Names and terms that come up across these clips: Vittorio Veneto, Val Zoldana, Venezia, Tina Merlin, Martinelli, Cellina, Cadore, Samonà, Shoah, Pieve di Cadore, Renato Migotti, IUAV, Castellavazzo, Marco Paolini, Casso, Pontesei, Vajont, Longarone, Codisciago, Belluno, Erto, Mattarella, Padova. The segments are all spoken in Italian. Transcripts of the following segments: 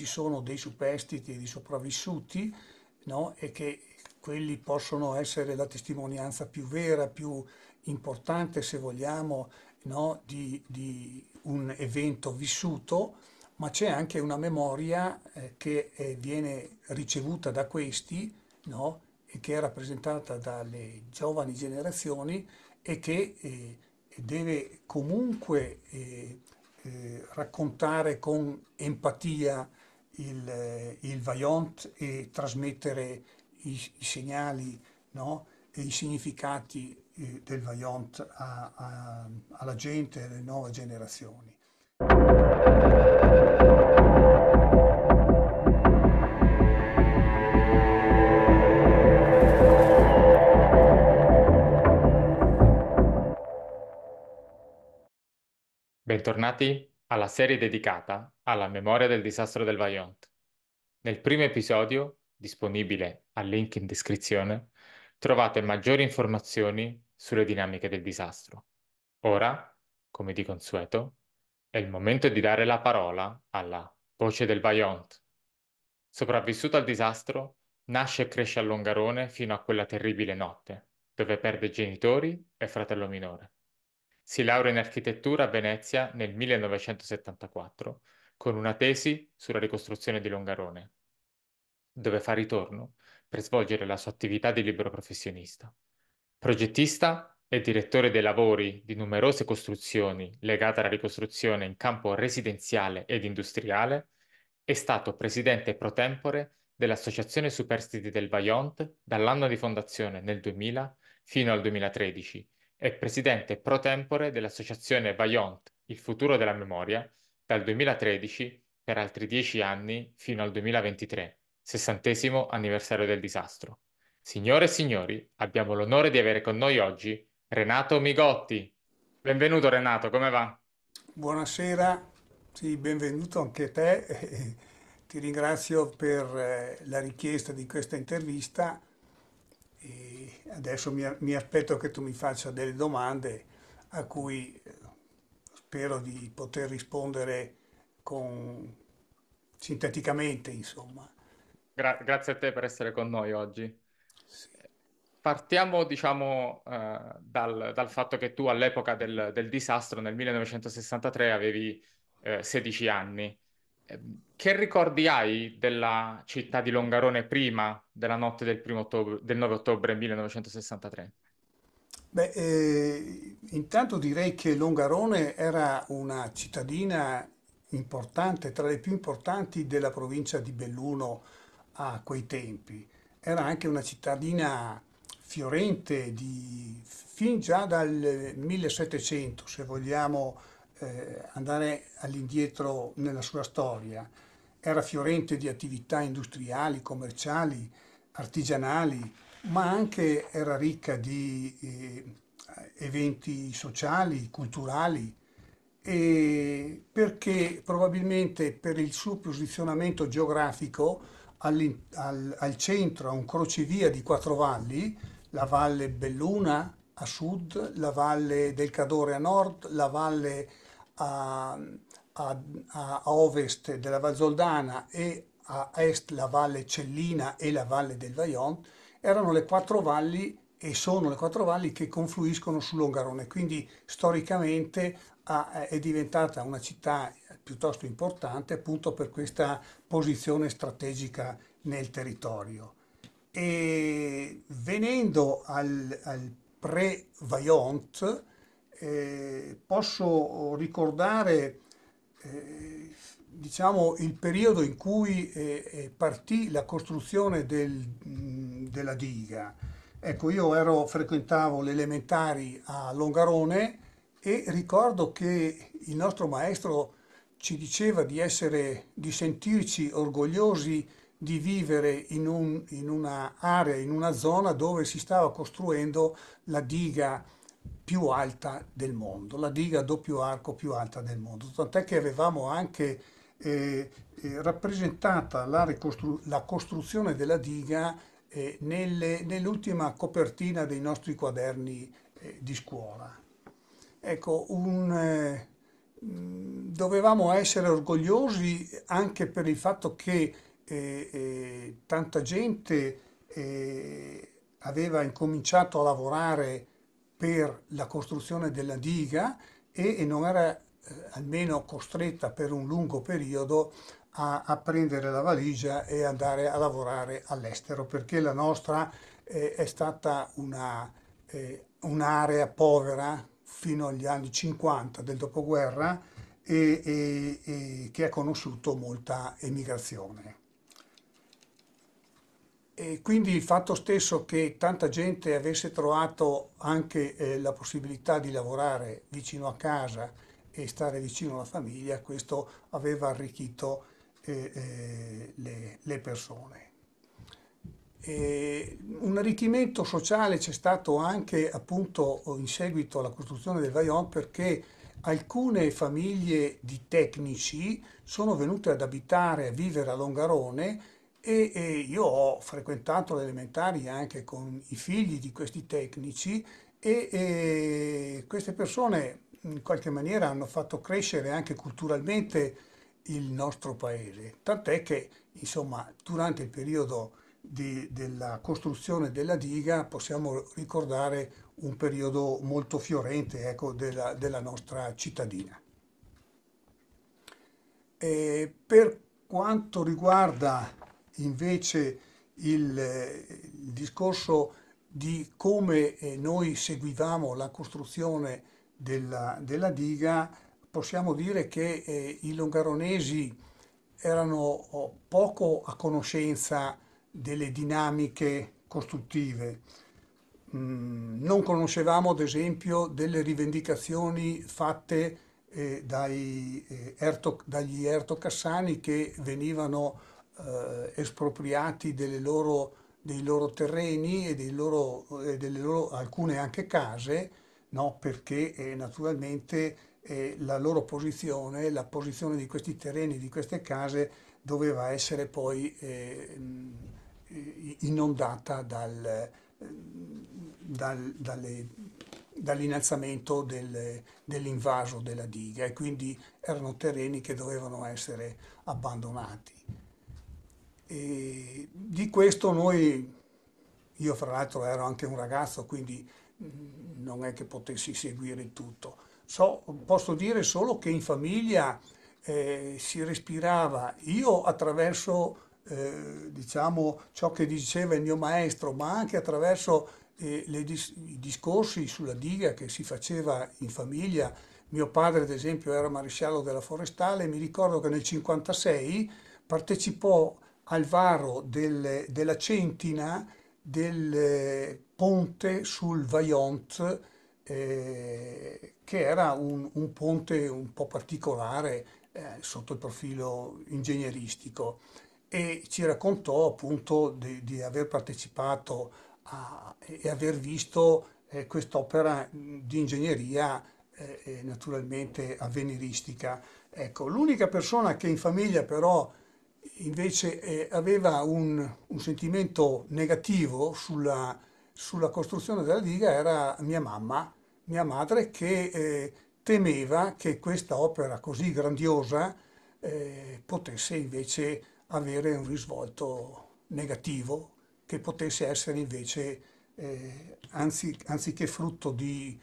ci sono dei superstiti e dei sopravvissuti, no? E che quelli possono essere la testimonianza più vera, più importante, se vogliamo, no? di un evento vissuto, ma c'è anche una memoria che viene ricevuta da questi, no? E che è rappresentata dalle giovani generazioni e che deve comunque raccontare con empatia il Vajont e trasmettere i segnali, no? E i significati del Vajont alla gente, alle nuove generazioni. Bentornati alla serie dedicata alla memoria del disastro del Vajont. Nel primo episodio, disponibile al link in descrizione, trovate maggiori informazioni sulle dinamiche del disastro. Ora, come di consueto, è il momento di dare la parola alla voce del Vajont. Sopravvissuto al disastro, nasce e cresce a Longarone fino a quella terribile notte, dove perde genitori e fratello minore. Si laurea in architettura a Venezia nel 1974 con una tesi sulla ricostruzione di Longarone, dove fa ritorno per svolgere la sua attività di libero professionista. Progettista e direttore dei lavori di numerose costruzioni legate alla ricostruzione in campo residenziale ed industriale, è stato presidente pro tempore dell'Associazione Superstiti del Vajont dall'anno di fondazione nel 2000 fino al 2013, è presidente pro tempore dell'associazione Vajont, il futuro della memoria, dal 2013 per altri 10 anni fino al 2023, 60° anniversario del disastro. Signore e signori, abbiamo l'onore di avere con noi oggi Renato Migotti. Benvenuto Renato, come va? Buonasera, sì, benvenuto anche a te. Ti ringrazio per la richiesta di questa intervista. E adesso mi aspetto che tu mi faccia delle domande a cui spero di poter rispondere sinteticamente, insomma. Grazie a te per essere con noi oggi. Sì. Partiamo, diciamo, dal fatto che tu all'epoca del disastro, nel 1963, avevi 16 anni. Che ricordi hai della città di Longarone prima della notte del 9 ottobre 1963? Beh, intanto direi che Longarone era una cittadina importante, tra le più importanti della provincia di Belluno a quei tempi. Era anche una cittadina fiorente fin già dal 1700, se vogliamo andare all'indietro nella sua storia. Era fiorente di attività industriali, commerciali, artigianali, ma anche era ricca di eventi sociali, culturali, e perché probabilmente per il suo posizionamento geografico al centro, a un crocevia di 4 valli, la valle Belluna a sud, la valle del Cadore a nord, la valle a ovest della Val Zoldana e a est la valle Cellina e la valle del Vajont, erano le 4 valli e sono le 4 valli che confluiscono su Longarone, quindi storicamente è diventata una città piuttosto importante appunto per questa posizione strategica nel territorio. E venendo al pre-Vajont posso ricordare diciamo il periodo in cui partì la costruzione della diga. Ecco, io frequentavo le elementari a Longarone e ricordo che il nostro maestro ci diceva di sentirci orgogliosi di vivere in una zona dove si stava costruendo la diga più alta del mondo, la diga a doppio arco più alta del mondo, tant'è che avevamo anche rappresentata la costruzione della diga nell'ultima copertina dei nostri quaderni di scuola. Ecco, dovevamo essere orgogliosi anche per il fatto che tanta gente aveva incominciato a lavorare per la costruzione della diga e non era almeno costretta per un lungo periodo a prendere la valigia e andare a lavorare all'estero, perché la nostra è stata un'area povera fino agli anni 50 del dopoguerra e che ha conosciuto molta emigrazione. E quindi il fatto stesso che tanta gente avesse trovato anche la possibilità di lavorare vicino a casa e stare vicino alla famiglia, questo aveva arricchito le persone. E un arricchimento sociale c'è stato anche appunto in seguito alla costruzione del Vajont, perché alcune famiglie di tecnici sono venute ad abitare, a vivere a Longarone, e io ho frequentato le elementari anche con i figli di questi tecnici e queste persone in qualche maniera hanno fatto crescere anche culturalmente il nostro paese, tant'è che insomma durante il periodo della costruzione della diga possiamo ricordare un periodo molto fiorente, ecco, della nostra cittadina. E per quanto riguarda invece il discorso di come noi seguivamo la costruzione della diga, possiamo dire che i longaronesi erano poco a conoscenza delle dinamiche costruttive. Non conoscevamo ad esempio delle rivendicazioni fatte dagli ertocassani, che venivano espropriati dei loro terreni e delle loro alcune anche case, no? Perché naturalmente la posizione di questi terreni, di queste case, doveva essere poi inondata dall'innalzamento dell'invaso della diga, e quindi erano terreni che dovevano essere abbandonati. E di questo io fra l'altro ero anche un ragazzo, quindi non è che potessi seguire tutto. Posso dire solo che in famiglia si respirava, io attraverso diciamo, ciò che diceva il mio maestro, ma anche attraverso i discorsi sulla diga che si faceva in famiglia. Mio padre ad esempio era maresciallo della forestale, e mi ricordo che nel 1956 partecipò al varo della centina del ponte sul Vajont, che era un ponte un po' particolare sotto il profilo ingegneristico, e ci raccontò appunto di aver partecipato e aver visto quest'opera di ingegneria naturalmente avveniristica. Ecco, l'unica persona che in famiglia però invece aveva un sentimento negativo sulla costruzione della diga era mia madre, che temeva che questa opera così grandiosa potesse invece avere un risvolto negativo, che potesse essere invece, anziché frutto di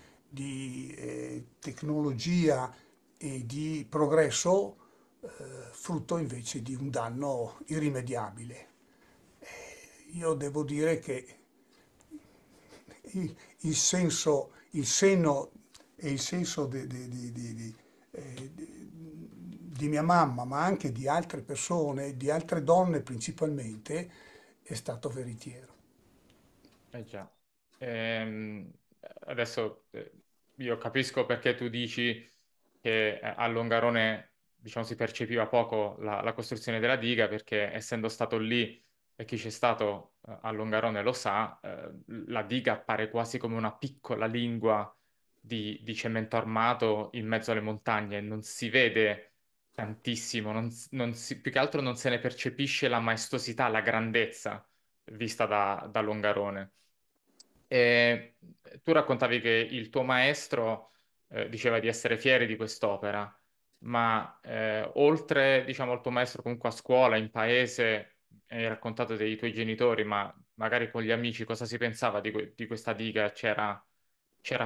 tecnologia e di progresso, frutto invece di un danno irrimediabile. Io devo dire che il senso di mia mamma, ma anche di altre persone, di altre donne principalmente, è stato veritiero. Già. Adesso io capisco perché tu dici che a Longarone, diciamo, si percepiva poco la costruzione della diga, perché essendo stato lì, e chi c'è stato a Longarone lo sa, la diga appare quasi come una piccola lingua di cemento armato in mezzo alle montagne, non si vede tantissimo, più che altro non se ne percepisce la maestosità, la grandezza vista da Longarone. E tu raccontavi che il tuo maestro diceva di essere fiero di quest'opera. ma oltre, diciamo, al tuo maestro comunque a scuola, in paese, hai raccontato dei tuoi genitori, ma magari con gli amici cosa si pensava di questa diga? C'era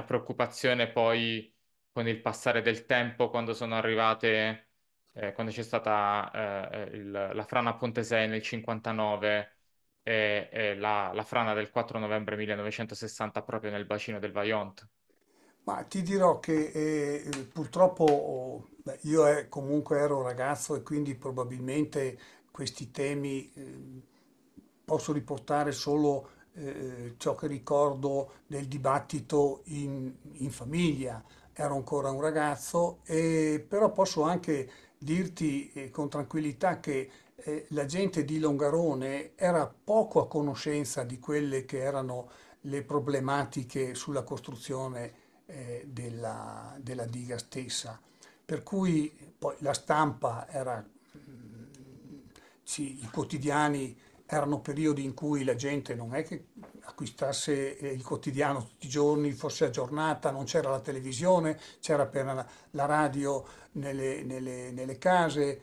preoccupazione poi con il passare del tempo, quando sono arrivate, quando c'è stata la frana a Pontesei nel 59 e la frana del 4 novembre 1960 proprio nel bacino del Vajont? Ma ti dirò che purtroppo io comunque ero un ragazzo e quindi probabilmente questi temi posso riportare solo ciò che ricordo del dibattito in famiglia. Ero ancora un ragazzo, però posso anche dirti con tranquillità che la gente di Longarone era poco a conoscenza di quelle che erano le problematiche sulla costruzione della diga stessa, per cui poi la stampa era, sì, i quotidiani erano periodi in cui la gente non è che acquistasse il quotidiano tutti i giorni, fosse aggiornata, non c'era la televisione, c'era appena la radio nelle case,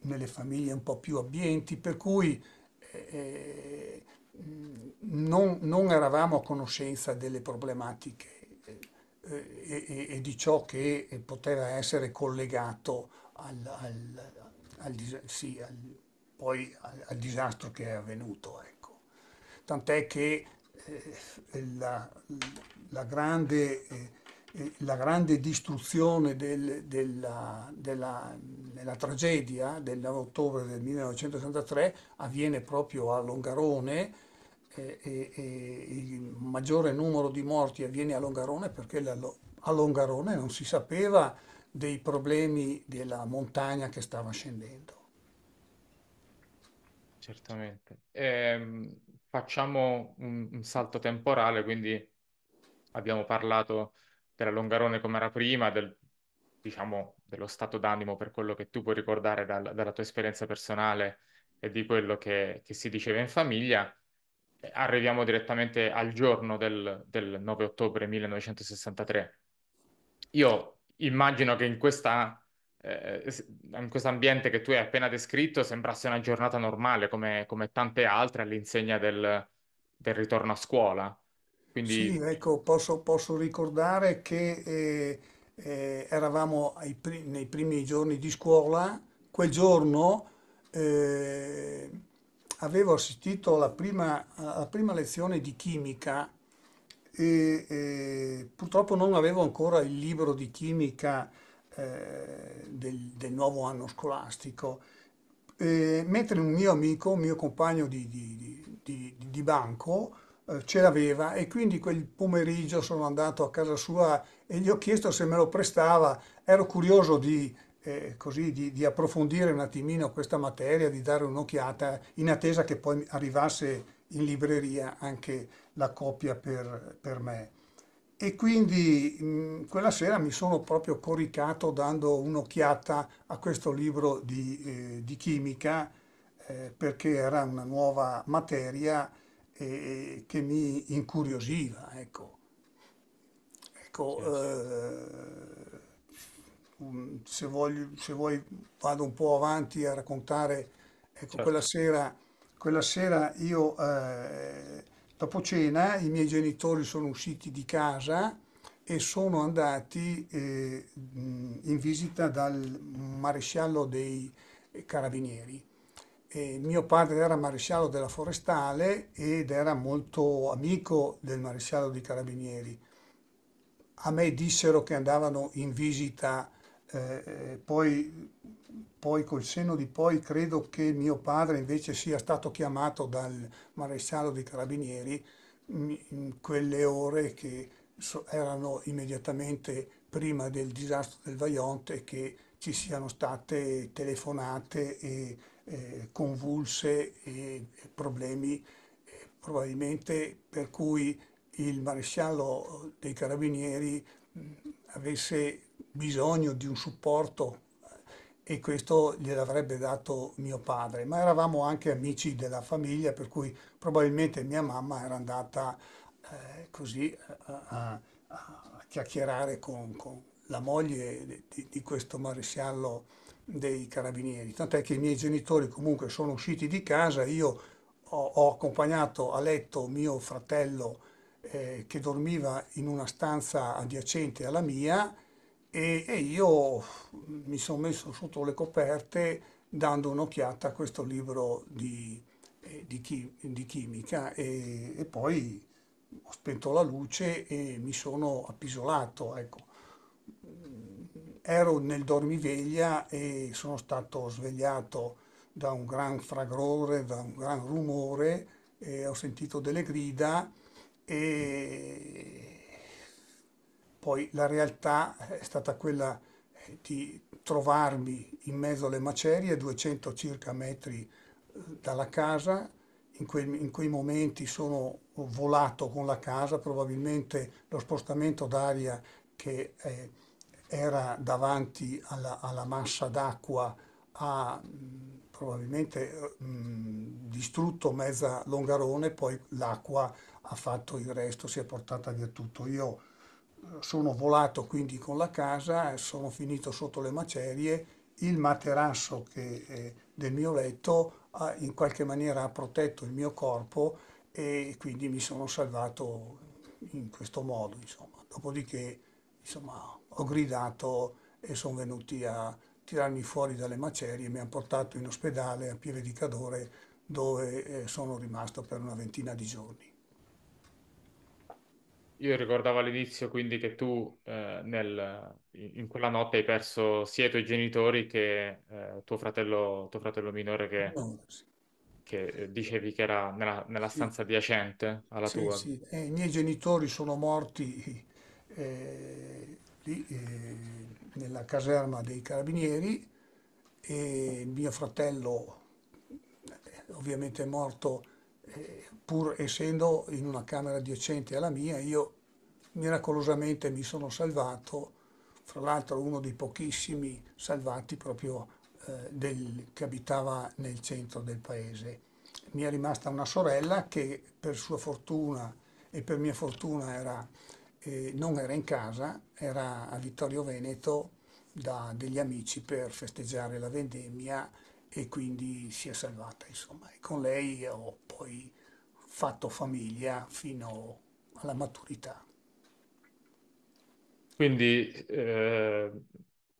nelle famiglie un po' più abbienti, per cui non eravamo a conoscenza delle problematiche e di ciò che poteva essere collegato al disastro che è avvenuto, ecco. Tant'è che la grande distruzione della tragedia del 9 ottobre del 1963 avviene proprio a Longarone, e il maggiore numero di morti avviene a Longarone perché a Longarone non si sapeva dei problemi della montagna che stava scendendo. Certamente. Facciamo un salto temporale, quindi abbiamo parlato della Longarone come era prima, diciamo, dello stato d'animo per quello che tu puoi ricordare dalla tua esperienza personale e di quello che si diceva in famiglia. Arriviamo direttamente al giorno del 9 ottobre 1963. Io immagino che in questo ambiente che tu hai appena descritto sembrasse una giornata normale come tante altre, all'insegna del ritorno a scuola. Quindi... Sì, ecco, posso ricordare che eravamo nei primi giorni di scuola. Quel giorno avevo assistito alla prima lezione di chimica e purtroppo non avevo ancora il libro di chimica del nuovo anno scolastico, mentre un mio compagno di banco ce l'aveva, e quindi quel pomeriggio sono andato a casa sua e gli ho chiesto se me lo prestava. Ero curioso di approfondire un attimino questa materia, di dare un'occhiata, in attesa che poi arrivasse in libreria anche la copia per me. E quindi quella sera mi sono proprio coricato dando un'occhiata a questo libro di chimica, perché era una nuova materia che mi incuriosiva, ecco. Se vuoi vado un po' avanti a raccontare, ecco, certo. quella sera io... Dopo cena i miei genitori sono usciti di casa e sono andati in visita dal maresciallo dei carabinieri. Mio padre era maresciallo della forestale ed era molto amico del maresciallo dei carabinieri. A me dissero che andavano in visita, poi col senno di poi credo che mio padre invece sia stato chiamato dal maresciallo dei carabinieri in quelle ore che erano immediatamente prima del disastro del Vajont, e che ci siano state telefonate e convulse e problemi, probabilmente per cui il maresciallo dei carabinieri avesse bisogno di un supporto, e questo gliel'avrebbe dato mio padre, ma eravamo anche amici della famiglia, per cui probabilmente mia mamma era andata così a chiacchierare con la moglie di questo maresciallo dei carabinieri, tant'è che i miei genitori comunque sono usciti di casa, io ho accompagnato a letto mio fratello che dormiva in una stanza adiacente alla mia e io mi sono messo sotto le coperte dando un'occhiata a questo libro di chimica e poi ho spento la luce e mi sono appisolato, ecco. Ero nel dormiveglia e sono stato svegliato da un gran fragore, da un gran rumore, e ho sentito delle grida e poi la realtà è stata quella di trovarmi in mezzo alle macerie, 200 circa metri dalla casa. In quei momenti sono volato con la casa, probabilmente lo spostamento d'aria che era davanti alla massa d'acqua ha probabilmente distrutto mezza Longarone, poi l'acqua ha fatto il resto, si è portata via tutto. Io sono volato quindi con la casa, sono finito sotto le macerie, il materasso del mio letto in qualche maniera ha protetto il mio corpo e quindi mi sono salvato in questo modo, insomma. Dopodiché, insomma, ho gridato e sono venuti a tirarmi fuori dalle macerie e mi hanno portato in ospedale a Pieve di Cadore, dove sono rimasto per una ventina di giorni. Io ricordavo all'inizio quindi che tu in quella notte hai perso sia i tuoi genitori che tuo fratello minore che, no, sì, che dicevi che era nella stanza adiacente alla tua. Sì. I miei genitori sono morti lì nella caserma dei carabinieri e mio fratello ovviamente è morto pur essendo in una camera adiacente alla mia. Io miracolosamente mi sono salvato, fra l'altro uno dei pochissimi salvati proprio che abitava nel centro del paese. Mi è rimasta una sorella che per sua fortuna e per mia fortuna non era in casa, era a Vittorio Veneto da degli amici per festeggiare la vendemmia e quindi si è salvata, insomma, e con lei ho poi fatto famiglia fino alla maturità. Quindi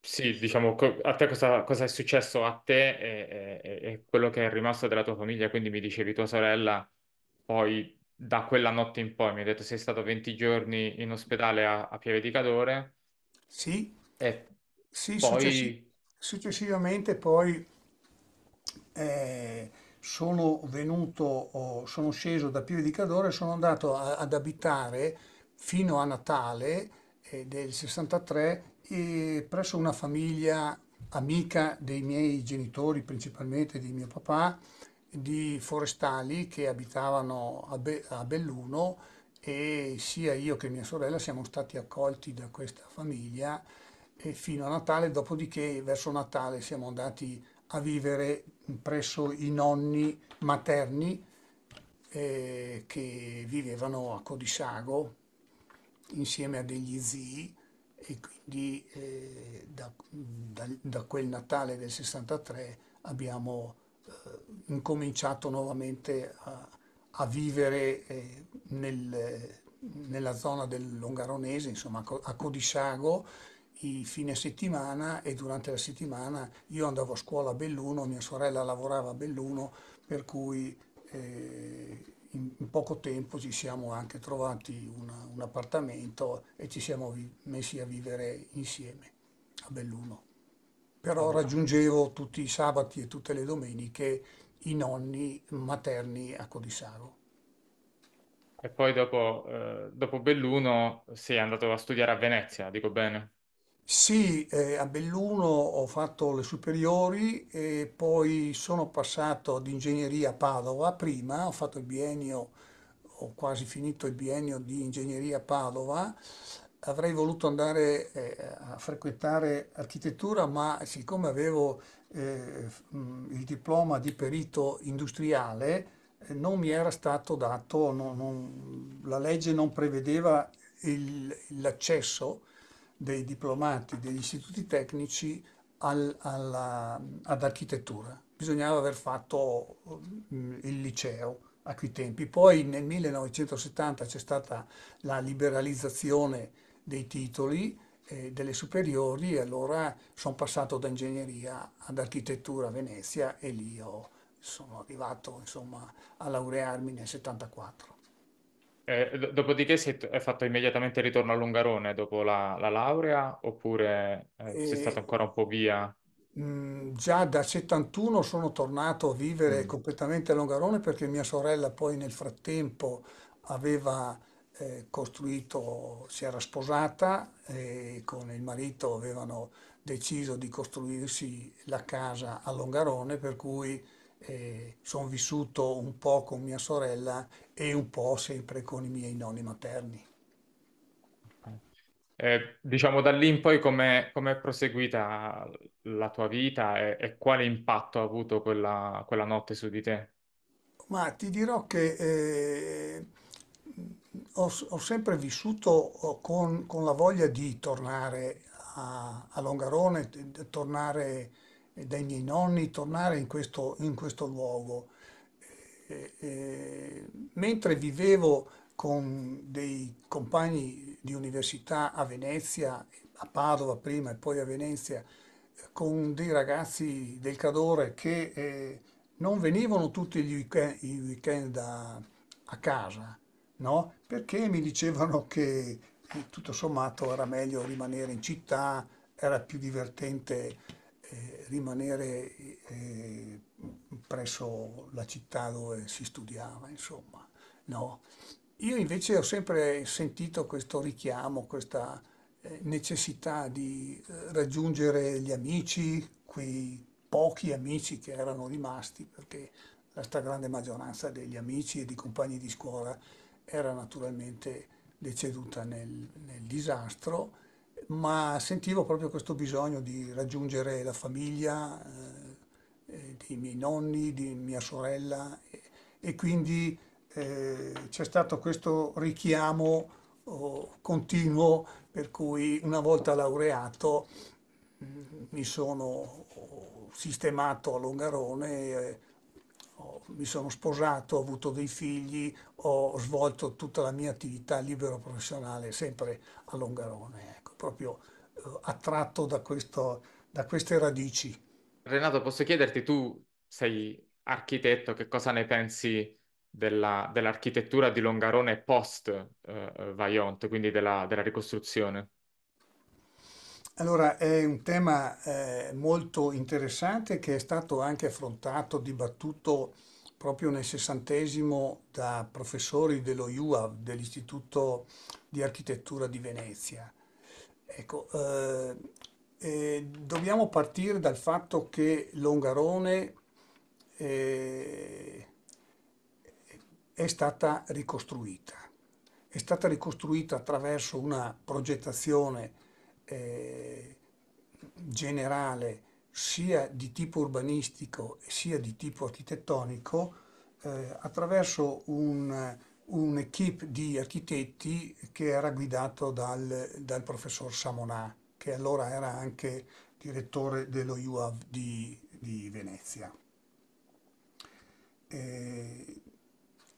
sì, diciamo, a te cosa è successo a te e quello che è rimasto della tua famiglia? Quindi mi dicevi tua sorella, poi da quella notte in poi mi hai detto sei stato 20 giorni in ospedale a Pieve di Cadore. Sì, e sì, poi successivamente poi sono sceso da Pieve di Cadore e sono andato ad abitare fino a Natale del 63 presso una famiglia amica dei miei genitori, principalmente di mio papà, di forestali che abitavano a Belluno, e sia io che mia sorella siamo stati accolti da questa famiglia fino a Natale. Dopodiché verso Natale siamo andati a vivere presso i nonni materni che vivevano a Codisciago insieme a degli zii, e quindi da quel Natale del 63 abbiamo incominciato nuovamente a vivere nella zona del Longaronese, insomma a Codisciago, i fine settimana, e durante la settimana io andavo a scuola a Belluno, mia sorella lavorava a Belluno, per cui in poco tempo ci siamo anche trovati un appartamento e ci siamo messi a vivere insieme a Belluno. Però raggiungevo tutti i sabati e tutte le domeniche i nonni materni a Codisciago. E poi dopo Belluno sei andato a studiare a Venezia, dico bene? Sì, a Belluno ho fatto le superiori e poi sono passato ad ingegneria a Padova. Prima ho fatto il biennio, ho quasi finito il biennio di ingegneria a Padova. Avrei voluto andare a frequentare architettura, ma siccome avevo il diploma di perito industriale non mi era stato dato, la legge non prevedeva l'accesso dei diplomati degli istituti tecnici ad architettura. Bisognava aver fatto il liceo a quei tempi. Poi nel 1970 c'è stata la liberalizzazione dei titoli delle superiori e allora sono passato da ingegneria ad architettura a Venezia e lì sono arrivato, insomma, a laurearmi nel 74. Dopodiché hai fatto immediatamente il ritorno a Longarone dopo la laurea oppure sei stato ancora un po' via? Già da 71 sono tornato a vivere completamente a Longarone perché mia sorella poi nel frattempo aveva costruito, si era sposata e con il marito avevano deciso di costruirsi la casa a Longarone, per cui sono vissuto un po' con mia sorella e un po' sempre con i miei nonni materni. Diciamo da lì in poi com'è proseguita la tua vita e quale impatto ha avuto quella notte su di te? Ma ti dirò che ho sempre vissuto con la voglia di tornare a Longarone, tornare dai miei nonni, tornare in questo luogo. Mentre vivevo con dei compagni di università a Venezia, a Padova prima e poi a Venezia, con dei ragazzi del Cadore che non venivano tutti i weekend a casa, no? Perché mi dicevano che tutto sommato era meglio rimanere in città, era più divertente rimanere presso la città dove si studiava, insomma, no? Io invece ho sempre sentito questo richiamo, questa necessità di raggiungere gli amici, quei pochi amici che erano rimasti, perché la stragrande maggioranza degli amici e di compagni di scuola era naturalmente deceduta nel disastro, ma sentivo proprio questo bisogno di raggiungere la famiglia dei miei nonni, di mia sorella e quindi c'è stato questo richiamo continuo, per cui una volta laureato mi sono sistemato a Longarone, mi sono sposato, ho avuto dei figli, ho svolto tutta la mia attività libero professionale sempre a Longarone, ecco, proprio attratto da queste radici. Renato, posso chiederti, tu sei architetto, che cosa ne pensi dell'architettura di Longarone post Vajont, quindi della ricostruzione? Allora, è un tema molto interessante che è stato anche affrontato, dibattuto proprio nel 60° da professori dello IUAV, dell'Istituto di Architettura di Venezia. Ecco, dobbiamo partire dal fatto che Longarone è stata ricostruita. È stata ricostruita attraverso una progettazione generale sia di tipo urbanistico sia di tipo architettonico attraverso un'equipe di architetti che era guidato dal professor Samonà, che allora era anche direttore dello IUAV di Venezia.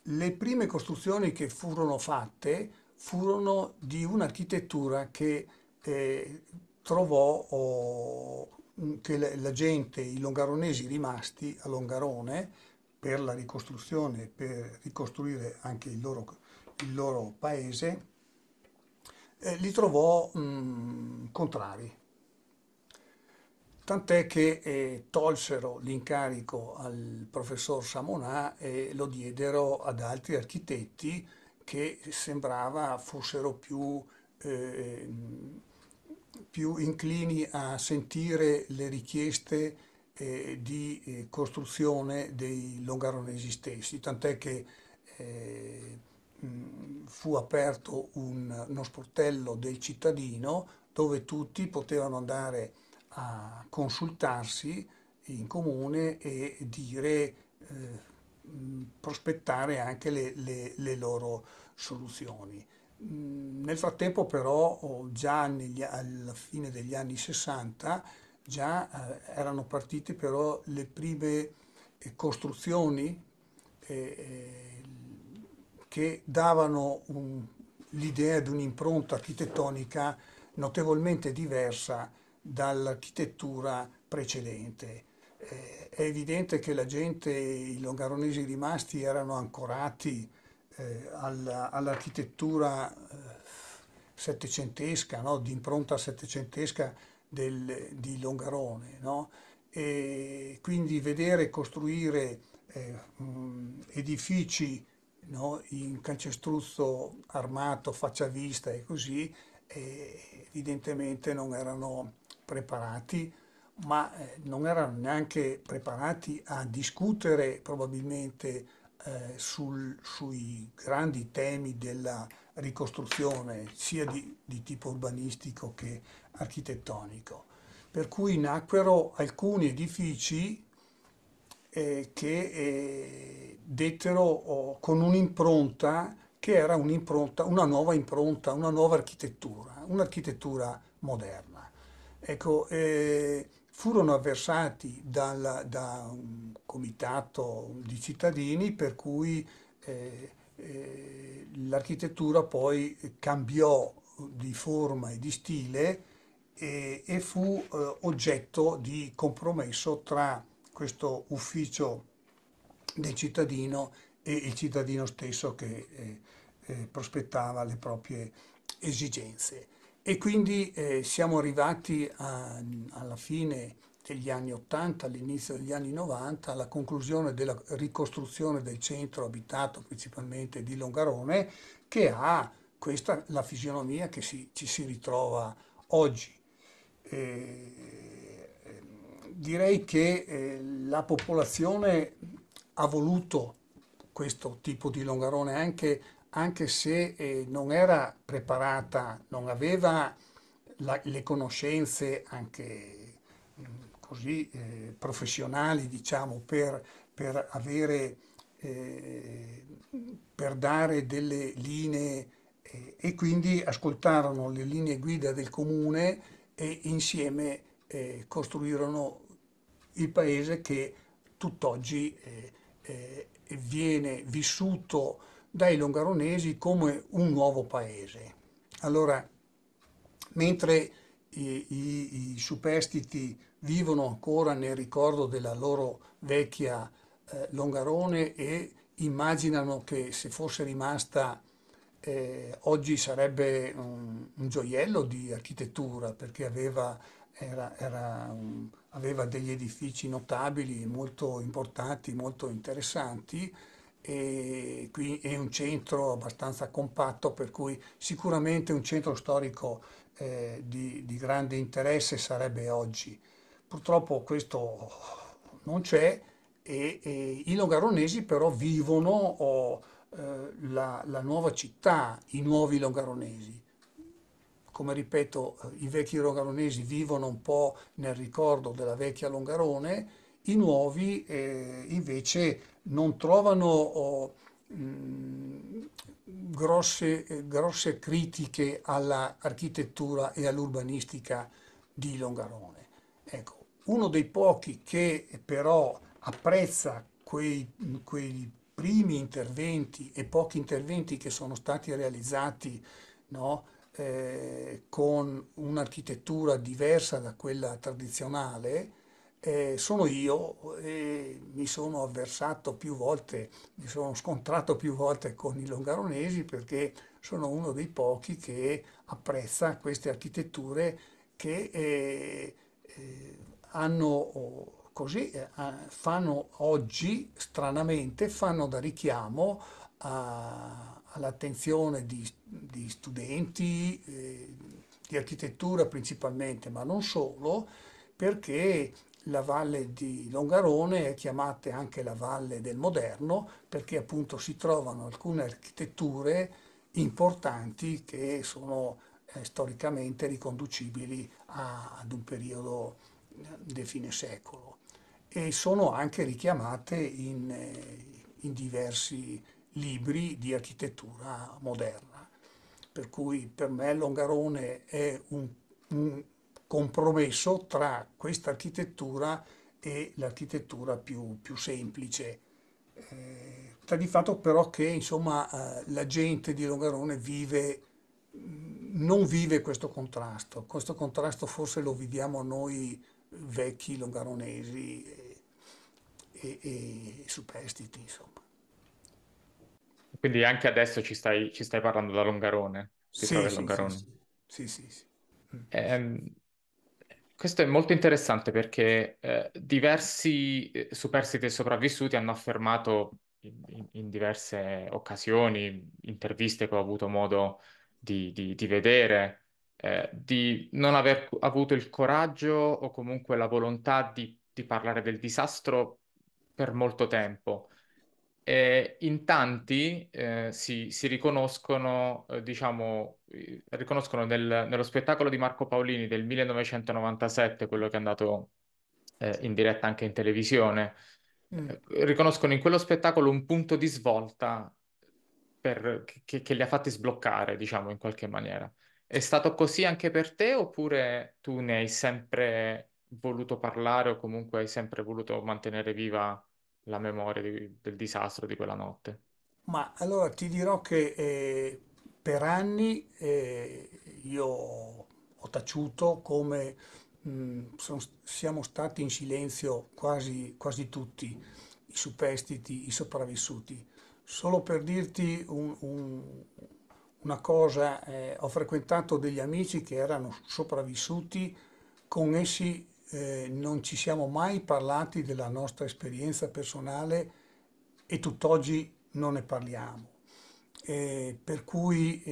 Le prime costruzioni che furono fatte furono di un'architettura che trovò che la gente, i longaronesi rimasti a Longarone per la ricostruzione, per ricostruire anche il loro paese, li trovò contrari. Tant'è che tolsero l'incarico al professor Samonà e lo diedero ad altri architetti che sembrava fossero più inclini a sentire le richieste di costruzione dei longaronesi stessi, tant'è che fu aperto uno sportello del cittadino dove tutti potevano andare a consultarsi in comune e dire, prospettare anche le loro soluzioni. Nel frattempo però già alla fine degli anni 60 già erano partite però le prime costruzioni che davano l'idea di un'impronta architettonica notevolmente diversa dall'architettura precedente. È evidente che la gente, i longaronesi rimasti, erano ancorati all'architettura settecentesca, no? Di impronta settecentesca di Longarone, no? E quindi vedere costruire edifici, no? In cancestruzzo armato, faccia vista e così, evidentemente non erano preparati, ma non erano neanche preparati a discutere probabilmente sui grandi temi della ricostruzione, sia di tipo urbanistico che architettonico. Per cui nacquero alcuni edifici che dettero con un'impronta che era una nuova impronta, una nuova architettura, un'architettura moderna. Ecco, furono avversati da un comitato di cittadini, per cui l'architettura poi cambiò di forma e di stile e fu oggetto di compromesso tra questo ufficio del cittadino e il cittadino stesso che prospettava le proprie esigenze. E quindi siamo arrivati alla fine degli anni 80, all'inizio degli anni 90, alla conclusione della ricostruzione del centro abitato principalmente di Longarone, che ha questa la fisionomia che ci si ritrova oggi. Direi che la popolazione ha voluto questo tipo di Longarone anche se non era preparata, non aveva le conoscenze anche così professionali, diciamo, per dare delle linee e quindi ascoltarono le linee guida del comune e insieme costruirono il paese che tutt'oggi viene vissuto dai longaronesi come un nuovo paese. Allora, mentre i superstiti vivono ancora nel ricordo della loro vecchia Longarone e immaginano che se fosse rimasta oggi sarebbe un gioiello di architettura, perché aveva degli edifici notabili, molto importanti, molto interessanti, e qui è un centro abbastanza compatto, per cui sicuramente un centro storico di grande interesse sarebbe oggi. Purtroppo questo non c'è e i longaronesi però vivono la nuova città, i nuovi longaronesi. Come ripeto, i vecchi longaronesi vivono un po' nel ricordo della vecchia Longarone, i nuovi invece non trovano grosse critiche all'architettura e all'urbanistica di Longarone. Ecco, uno dei pochi che però apprezza quei primi interventi e pochi interventi che sono stati realizzati, no, con un'architettura diversa da quella tradizionale, sono io, e mi sono avversato più volte, mi sono scontrato più volte con i longaronesi, perché sono uno dei pochi che apprezza queste architetture che fanno oggi, stranamente, fanno da richiamo all'attenzione di studenti, di architettura principalmente, ma non solo, perché la valle di Longarone è chiamata anche la valle del moderno, perché appunto si trovano alcune architetture importanti che sono storicamente riconducibili ad un periodo del fine secolo e sono anche richiamate in diversi libri di architettura moderna. per cui per me Longarone è un compromesso tra questa architettura e l'architettura più semplice. Sta di fatto però che insomma la gente di Longarone non vive questo contrasto forse lo viviamo noi vecchi longaronesi e superstiti, insomma. Quindi anche adesso ci stai parlando da Longarone? Sì. Questo è molto interessante perché diversi superstiti e sopravvissuti hanno affermato in diverse occasioni, interviste che ho avuto modo di vedere, di non aver avuto il coraggio o comunque la volontà di parlare del disastro per molto tempo. E in tanti si riconoscono, riconoscono nello spettacolo di Marco Paolini del 1997, quello che è andato in diretta anche in televisione, riconoscono in quello spettacolo un punto di svolta che li ha fatti sbloccare, in qualche maniera. È stato così anche per te, oppure tu ne hai sempre voluto parlare o comunque hai sempre voluto mantenere viva la memoria del disastro di quella notte? Ma allora ti dirò che per anni io ho taciuto, come siamo stati in silenzio quasi tutti i superstiti, i sopravvissuti. Solo per dirti una cosa, ho frequentato degli amici che erano sopravvissuti, con essi non ci siamo mai parlati della nostra esperienza personale e tutt'oggi non ne parliamo. Per cui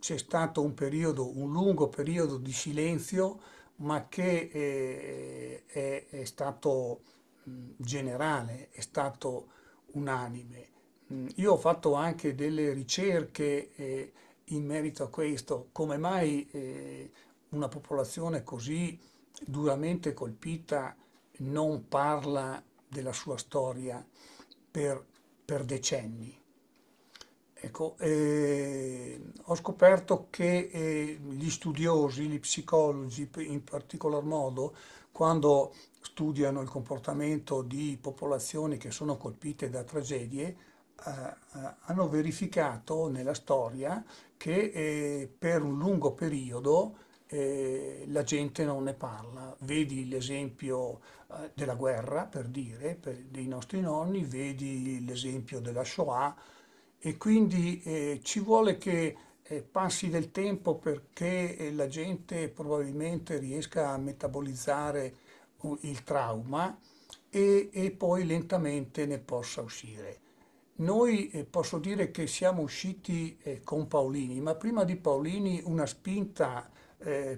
c'è stato un lungo periodo di silenzio, ma che è stato generale, è stato unanime. Io ho fatto anche delle ricerche in merito a questo, come mai una popolazione così duramente colpita non parla della sua storia per decenni. Ecco, ho scoperto che gli studiosi, gli psicologi in particolar modo, quando studiano il comportamento di popolazioni che sono colpite da tragedie, hanno verificato nella storia che per un lungo periodo la gente non ne parla. Vedi l'esempio della guerra, per dire, dei nostri nonni, vedi l'esempio della Shoah, e quindi ci vuole che passi del tempo perché la gente probabilmente riesca a metabolizzare il trauma e poi lentamente ne possa uscire. Noi posso dire che siamo usciti con Paolini, ma prima di Paolini una spinta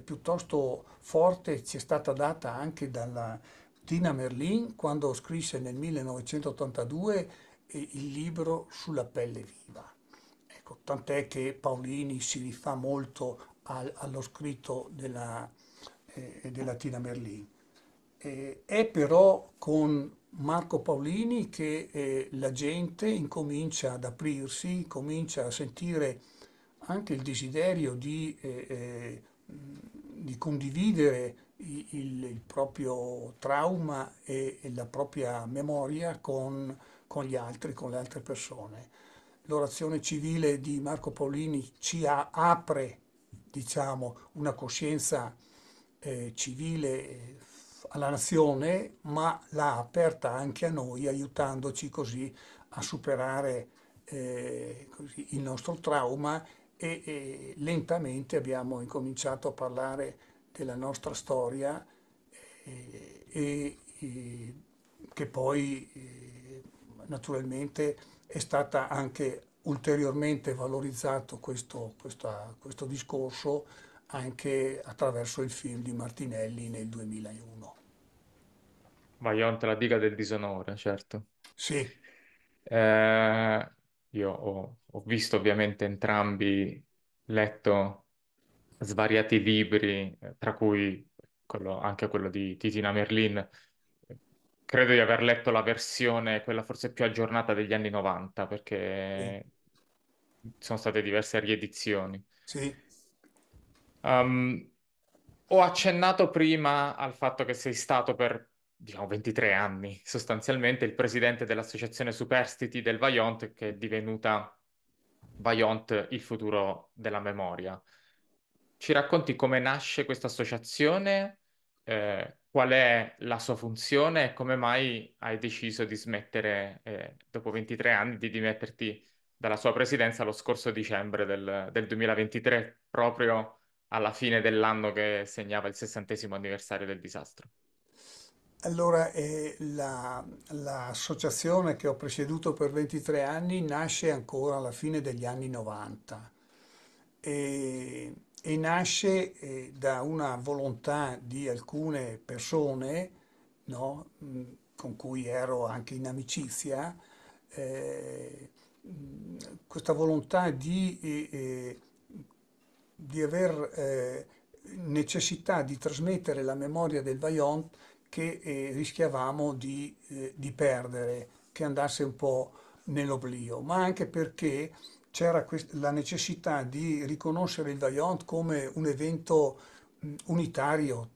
piuttosto forte ci è stata data anche dalla Tina Merlin, quando scrisse nel 1982 il libro Sulla pelle viva. Ecco, tant'è che Paolini si rifà molto allo scritto della Tina Merlin. È però con Marco Paolini che la gente incomincia ad aprirsi, comincia a sentire anche il desiderio di condividere il proprio trauma e la propria memoria con gli altri, con le altre persone. L'orazione civile di Marco Paolini ci apre, una coscienza civile alla nazione, ma l'ha aperta anche a noi, aiutandoci così a superare il nostro trauma e lentamente abbiamo incominciato a parlare della nostra storia che poi naturalmente è stata anche ulteriormente valorizzato questo discorso anche attraverso il film di Martinelli nel 2001. Vajont, la diga del disonore, certo. Sì. Io ho visto ovviamente entrambi, letto svariati libri, tra cui anche quello di Tina Merlin. Credo di aver letto la versione, quella forse più aggiornata degli anni '90, perché sono state diverse riedizioni. Sì. Ho accennato prima al fatto che sei stato per, diciamo, 23 anni sostanzialmente il presidente dell'associazione Superstiti del Vajont, che è divenuta Vajont il futuro della memoria. Ci racconti come nasce questa associazione, qual è la sua funzione e come mai hai deciso di smettere, dopo 23 anni, di dimetterti dalla sua presidenza lo scorso dicembre del 2023, proprio alla fine dell'anno che segnava il 60° anniversario del disastro. Allora, l'associazione che ho presieduto per 23 anni nasce ancora alla fine degli anni 90 e nasce da una volontà di alcune persone, no, con cui ero anche in amicizia, questa volontà di aver necessità di trasmettere la memoria del Vajont che rischiavamo di perdere, che andasse un po' nell'oblio, ma anche perché c'era la necessità di riconoscere il Vajont come un evento unitario.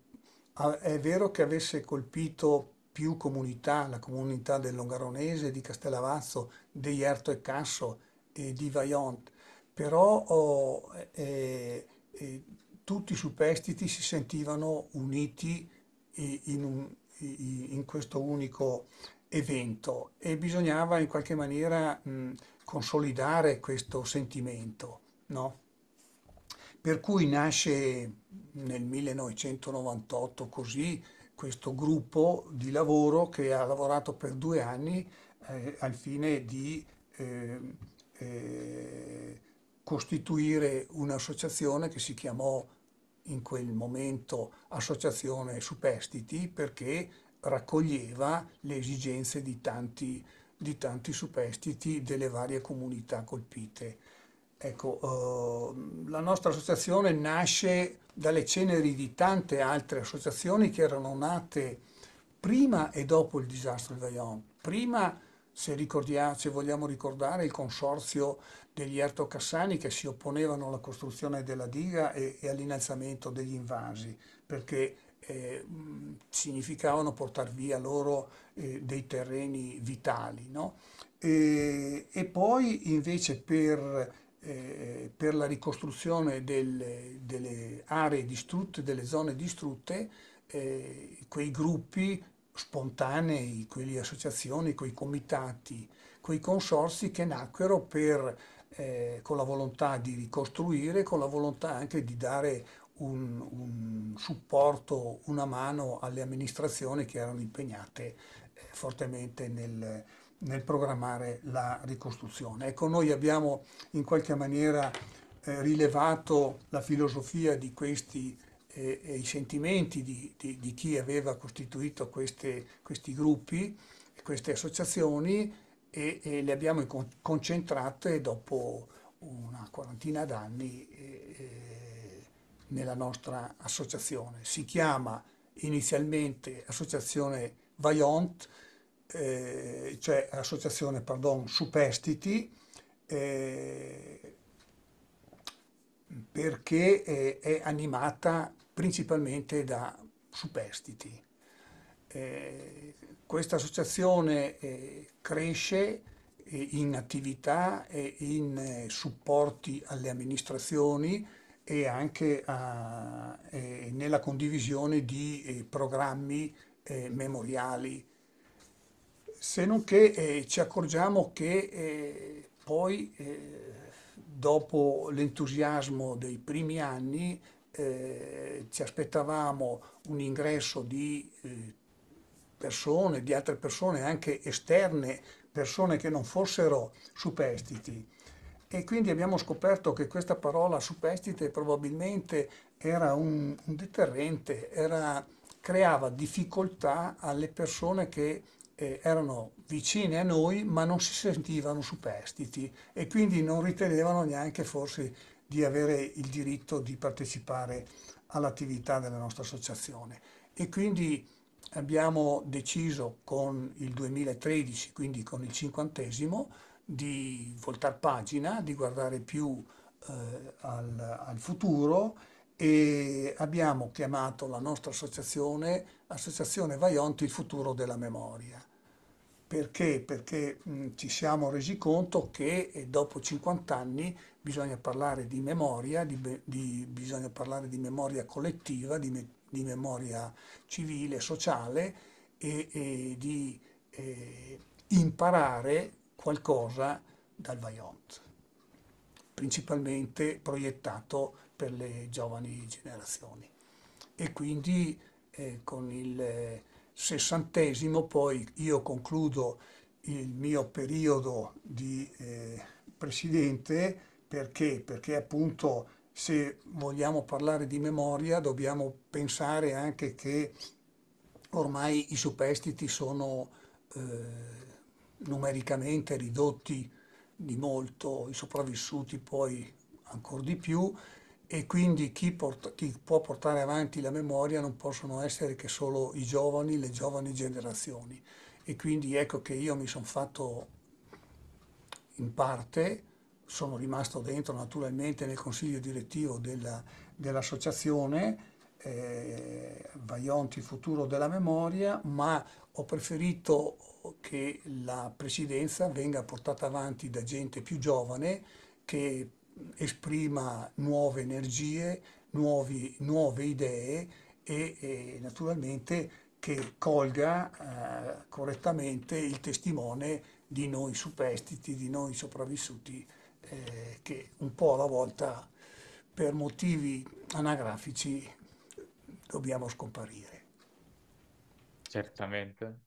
È vero che avesse colpito più comunità, la comunità del Longaronese, di Castellavazzo, di Erto e Casso e di Vajont, però tutti i superstiti si sentivano uniti in questo unico evento e bisognava in qualche maniera consolidare questo sentimento, no? Per cui nasce nel 1998 così questo gruppo di lavoro che ha lavorato per 2 anni al fine di costituire un'associazione che si chiamò in quel momento Associazione Superstiti, perché raccoglieva le esigenze di tanti superstiti delle varie comunità colpite. Ecco, la nostra associazione nasce dalle ceneri di tante altre associazioni che erano nate prima e dopo il disastro del Vajont. Prima, se vogliamo ricordare, il consorzio degli Erto-Cassani che si opponevano alla costruzione della diga e all'innalzamento degli invasi, perché significavano portar via loro dei terreni vitali, no? E poi invece per la ricostruzione delle aree distrutte, delle zone distrutte, quei gruppi spontanei, quelle associazioni, quei comitati, quei consorzi che nacquero con la volontà di ricostruire, con la volontà anche di dare un supporto, una mano alle amministrazioni che erano impegnate fortemente nel programmare la ricostruzione. Ecco, noi abbiamo in qualche maniera rilevato la filosofia di questi e i sentimenti di chi aveva costituito questi gruppi, queste associazioni, e le abbiamo concentrate dopo una quarantina d'anni nella nostra associazione. Si chiama inizialmente Associazione Vajont, cioè associazione, pardon, Superstiti, perché è animata principalmente da superstiti. Questa associazione cresce in attività e in supporti alle amministrazioni e anche nella condivisione di programmi memoriali. Se non che ci accorgiamo che poi, dopo l'entusiasmo dei primi anni, ci aspettavamo un ingresso di persone, di altre persone anche esterne, persone che non fossero superstiti. E quindi abbiamo scoperto che questa parola superstite probabilmente era un deterrente, creava difficoltà alle persone che erano vicine a noi ma non si sentivano superstiti e quindi non ritenevano neanche forse di avere il diritto di partecipare all'attività della nostra associazione. E quindi abbiamo deciso con il 2013, quindi con il 50°, di voltar pagina, di guardare più al futuro, e abbiamo chiamato la nostra associazione Associazione Vajont il futuro della memoria. Perché? Perché ci siamo resi conto che dopo 50 anni bisogna parlare di memoria, bisogna parlare di memoria collettiva, di memoria civile, sociale, e di imparare qualcosa dal Vajont, principalmente proiettato per le giovani generazioni. E quindi con il 60° poi io concludo il mio periodo di presidente, perché appunto, se vogliamo parlare di memoria, dobbiamo pensare anche che ormai i superstiti sono numericamente ridotti di molto, i sopravvissuti poi ancora di più, e quindi chi può portare avanti la memoria non possono essere che solo i giovani, le giovani generazioni. E quindi ecco che io mi sono fatto in parte, sono rimasto dentro naturalmente nel consiglio direttivo dell'associazione Vajont il futuro della memoria, ma ho preferito che la presidenza venga portata avanti da gente più giovane, che esprima nuove energie, nuove idee, e naturalmente che colga correttamente il testimone di noi superstiti, di noi sopravvissuti, che un po' alla volta, per motivi anagrafici, dobbiamo scomparire. Certamente.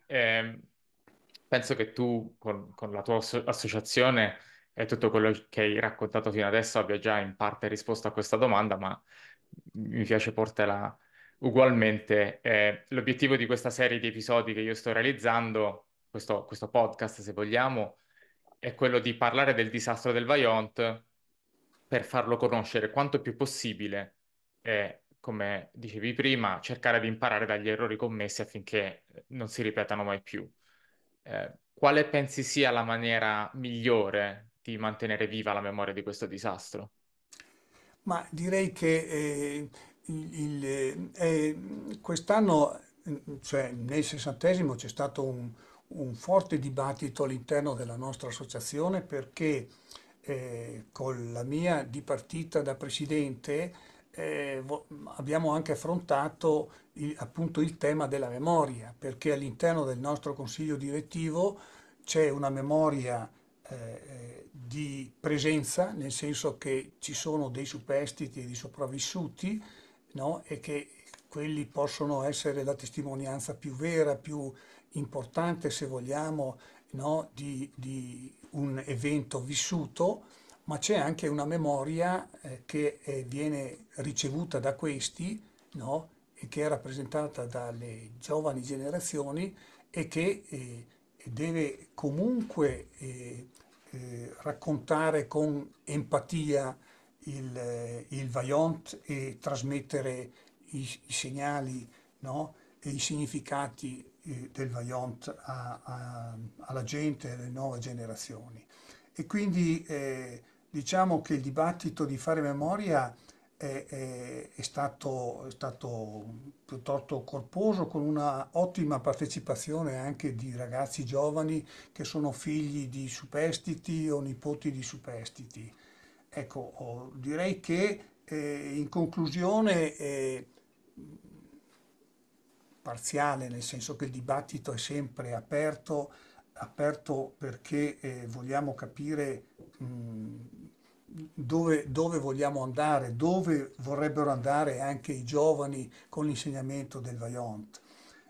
Penso che tu, con la tua associazione e tutto quello che hai raccontato fino adesso, abbia già in parte risposto a questa domanda, ma mi piace portarla ugualmente. L'obiettivo di questa serie di episodi che io sto realizzando, questo podcast se vogliamo, è quello di parlare del disastro del Vajont per farlo conoscere quanto più possibile e, come dicevi prima, cercare di imparare dagli errori commessi affinché non si ripetano mai più. Quale pensi sia la maniera migliore di mantenere viva la memoria di questo disastro? Ma direi che quest'anno, cioè nel 60°, c'è stato un forte dibattito all'interno della nostra associazione, perché con la mia dipartita da presidente abbiamo anche affrontato appunto il tema della memoria, perché all'interno del nostro consiglio direttivo c'è una memoria di presenza, nel senso che ci sono dei superstiti e dei sopravvissuti, no? E che quelli possono essere la testimonianza più vera, più importante, se vogliamo, no? di un evento vissuto, ma c'è anche una memoria che viene ricevuta da questi, no? E che è rappresentata dalle giovani generazioni, e che deve comunque raccontare con empatia il Vajont e trasmettere i segnali, no? E i significati del Vajont alla gente, alle nuove generazioni. E quindi diciamo che il dibattito di fare memoria è stato piuttosto corposo, con una ottima partecipazione anche di ragazzi giovani che sono figli di superstiti o nipoti di superstiti. Ecco, direi che in conclusione, parziale, nel senso che il dibattito è sempre aperto perché vogliamo capire dove vogliamo andare, dove vorrebbero andare anche i giovani con l'insegnamento del Vajont,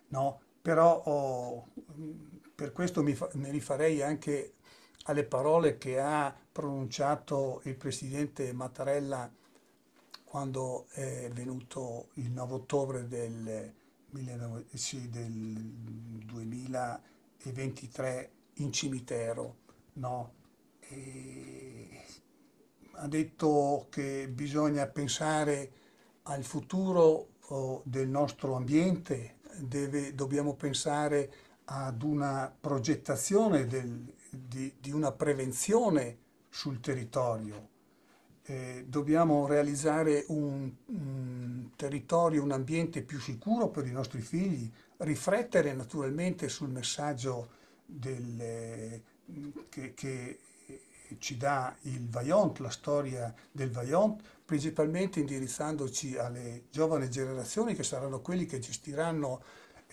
no? Però per questo mi rifarei anche alle parole che ha pronunciato il presidente Mattarella quando è venuto il 9 ottobre del 2023 in cimitero, no? Ha detto che bisogna pensare al futuro del nostro ambiente, dobbiamo pensare ad una progettazione di una prevenzione sul territorio, Dobbiamo realizzare un territorio, un ambiente più sicuro per i nostri figli, riflettere naturalmente sul messaggio che ci dà il Vajont, la storia del Vajont, principalmente indirizzandoci alle giovani generazioni che saranno quelli che gestiranno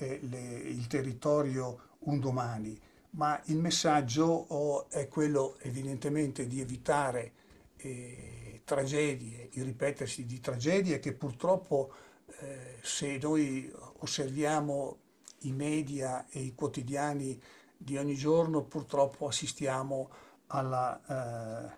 il territorio un domani. Ma il messaggio è quello evidentemente di evitare tragedie, il ripetersi di tragedie che purtroppo se noi osserviamo i media e i quotidiani di ogni giorno purtroppo assistiamo alla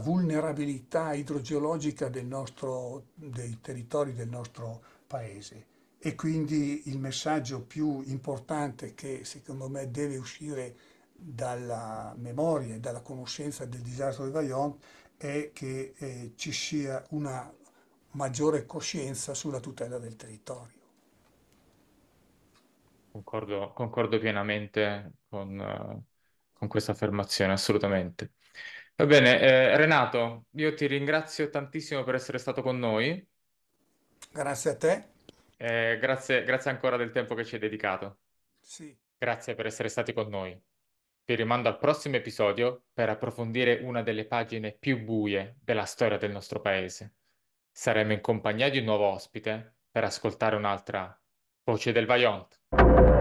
vulnerabilità idrogeologica dei territori del nostro paese. E quindi il messaggio più importante che secondo me deve uscire dalla memoria e dalla conoscenza del disastro di Vajont è che ci sia una maggiore coscienza sulla tutela del territorio. Concordo pienamente con questa affermazione, assolutamente. Va bene, Renato, io ti ringrazio tantissimo per essere stato con noi. Grazie a te. Grazie ancora del tempo che ci hai dedicato. Sì. Grazie per essere stati con noi. Vi rimando al prossimo episodio per approfondire una delle pagine più buie della storia del nostro paese. Saremo in compagnia di un nuovo ospite per ascoltare un'altra Voce del Vajont.